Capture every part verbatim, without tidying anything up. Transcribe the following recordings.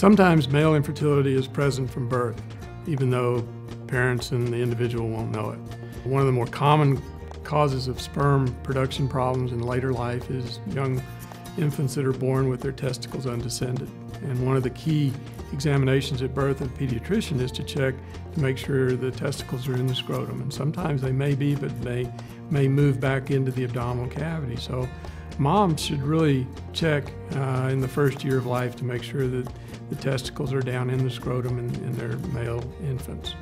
Sometimes male infertility is present from birth, even though parents and the individual won't know it. One of the more common causes of sperm production problems in later life is young infants that are born with their testicles undescended. And one of the key examinations at birth of a pediatrician is to check to make sure the testicles are in the scrotum. And sometimes they may be, but they may move back into the abdominal cavity. So moms should really check uh, in the first year of life to make sure that the testicles are down in the scrotum in, in their male infants.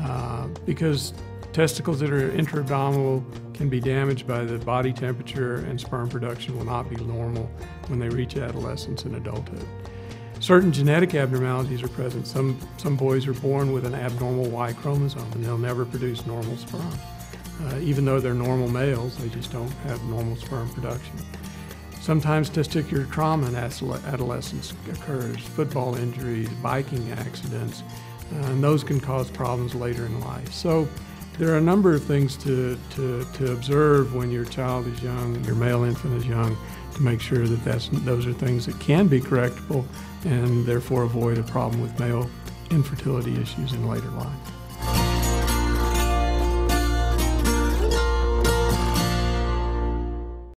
Uh, because testicles that are intra-abdominal can be damaged by the body temperature, and sperm production will not be normal when they reach adolescence and adulthood. Certain genetic abnormalities are present. Some, some boys are born with an abnormal Y chromosome and they'll never produce normal sperm. Uh, even though they're normal males, they just don't have normal sperm production. Sometimes testicular trauma in adolescence occurs, football injuries, biking accidents, uh, and those can cause problems later in life. So there are a number of things to, to, to observe when your child is young, your male infant is young, to make sure that that's, those are things that can be correctable and therefore avoid a problem with male infertility issues in later life.